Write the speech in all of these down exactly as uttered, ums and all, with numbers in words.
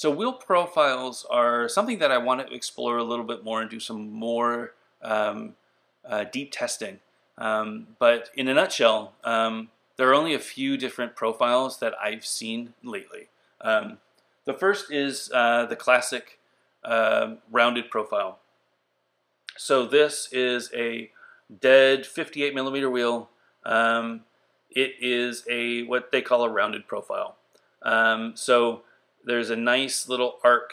So wheel profiles are something that I want to explore a little bit more and do some more um, uh, deep testing. Um, but in a nutshell, um, there are only a few different profiles that I've seen lately. Um, the first is uh, the classic uh, rounded profile. So this is a dead fifty-eight millimeter wheel. Um, it is a what they call a rounded profile. Um, so there's a nice little arc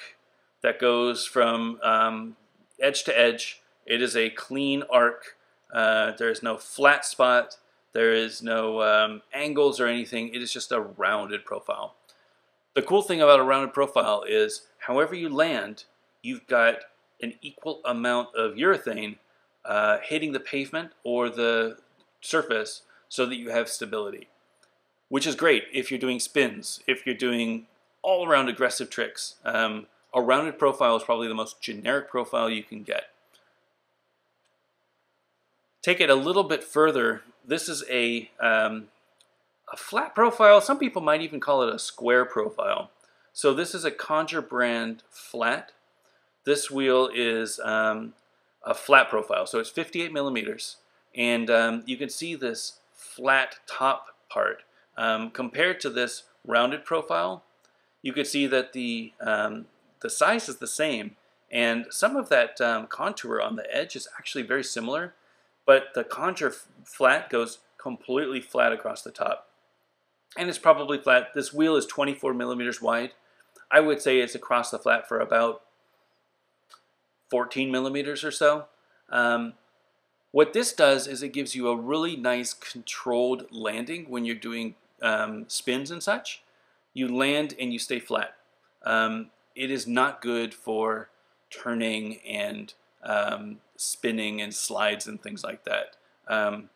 that goes from um, edge to edge. It is a clean arc. Uh, there's no flat spot. There is no um, angles or anything. It is just a rounded profile. The cool thing about a rounded profile is however you land, you've got an equal amount of urethane uh, hitting the pavement or the surface so that you have stability, which is great if you're doing spins, if you're doing all around aggressive tricks. Um, a rounded profile is probably the most generic profile you can get. Take it a little bit further. This is a, um, a flat profile. Some people might even call it a square profile. So this is a Conjure brand flat. This wheel is um, a flat profile. So it's fifty-eight millimeters. And um, you can see this flat top part. Um, compared to this rounded profile, you can see that the, um, the size is the same. And some of that um, contour on the edge is actually very similar. But the Conjure flat goes completely flat across the top. And it's probably flat. This wheel is twenty-four millimeters wide. I would say it's across the flat for about fourteen millimeters or so. Um, what this does is it gives you a really nice controlled landing when you're doing um, spins and such. You land and you stay flat. Um, it is not good for turning and Um, spinning and slides and things like that. Um,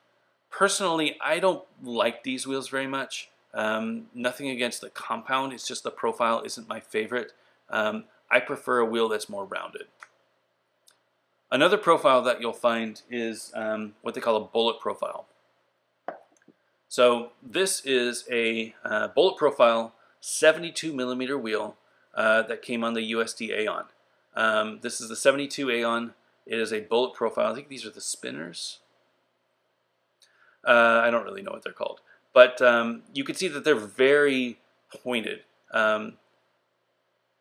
personally, I don't like these wheels very much. Um, nothing against the compound, it's just the profile isn't my favorite. Um, I prefer a wheel that's more rounded. Another profile that you'll find is um, what they call a bullet profile. So this is a uh, bullet profile seventy-two millimeter wheel uh, that came on the U S D Aeon. Um, this is the seventy-two Aeon. It is a bullet profile. I think these are the spinners. Uh, I don't really know what they're called. But um, you can see that they're very pointed. Um,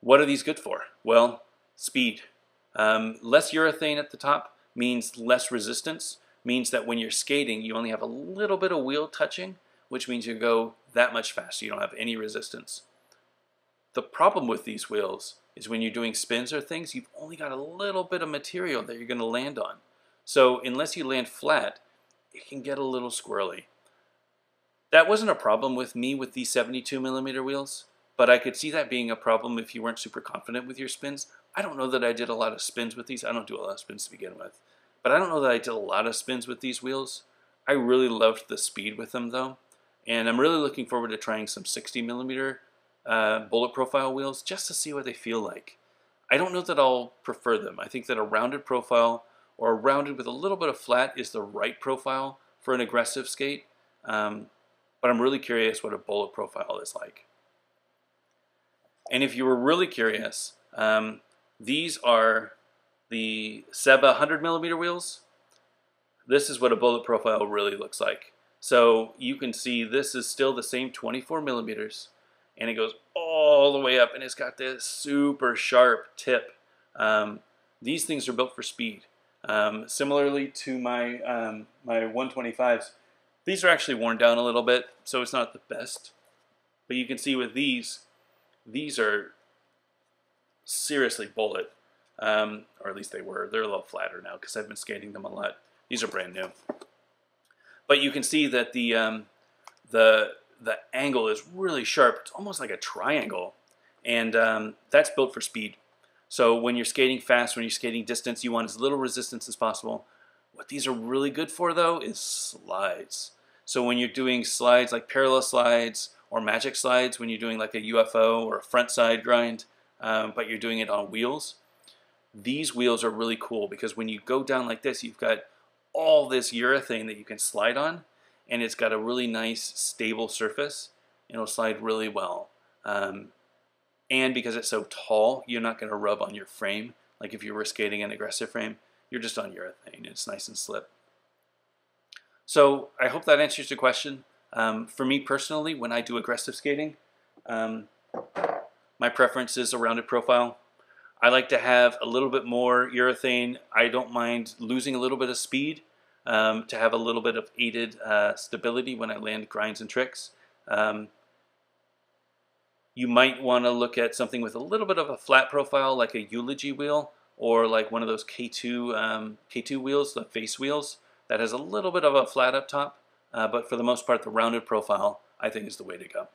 what are these good for? Well, speed. Um, less urethane at the top means less resistance, means that when you're skating, you only have a little bit of wheel touching, which means you go that much faster. You don't have any resistance. The problem with these wheels is when you're doing spins or things, you've only got a little bit of material that you're going to land on. So unless you land flat, it can get a little squirrely. That wasn't a problem with me with these seventy-two millimeter wheels, but I could see that being a problem if you weren't super confident with your spins. I don't know that I did a lot of spins with these. I don't do a lot of spins to begin with, but I don't know that I did a lot of spins with these wheels. I really loved the speed with them though, and I'm really looking forward to trying some sixty millimeter Uh, bullet profile wheels just to see what they feel like. I don't know that I'll prefer them. I think that a rounded profile or a rounded with a little bit of flat is the right profile for an aggressive skate, um, but I'm really curious what a bullet profile is like. And if you were really curious, um, these are the Seba one hundred millimeter wheels. This is what a bullet profile really looks like. So you can see this is still the same twenty-four millimeters. And it goes all the way up, and it's got this super sharp tip. Um, these things are built for speed. Um, similarly to my um, my one twenty-fives, these are actually worn down a little bit, so it's not the best. But you can see with these, these are seriously bullet, um, or at least they were. They're a little flatter now because I've been skating them a lot. These are brand new. But you can see that the um, the The angle is really sharp. It's almost like a triangle. And um, that's built for speed. So when you're skating fast, when you're skating distance, you want as little resistance as possible. What these are really good for, though, is slides. So when you're doing slides like parallel slides or magic slides, when you're doing like a U F O or a front side grind, um, but you're doing it on wheels, these wheels are really cool because when you go down like this, you've got all this urethane that you can slide on. And it's got a really nice stable surface. It'll slide really well. Um, and because it's so tall, you're not going to rub on your frame. Like if you were skating an aggressive frame, you're just on urethane. It's nice and slip. So I hope that answers your question. Um, for me personally, when I do aggressive skating, um, my preference is a rounded profile. I like to have a little bit more urethane. I don't mind losing a little bit of speed um, to have a little bit of aided uh, stability when I land grinds and tricks. Um, You might want to look at something with a little bit of a flat profile, like a eulogy wheel, or like one of those K two um, K two wheels, the face wheels, that has a little bit of a flat up top. Uh, but for the most part, the rounded profile, I think, is the way to go.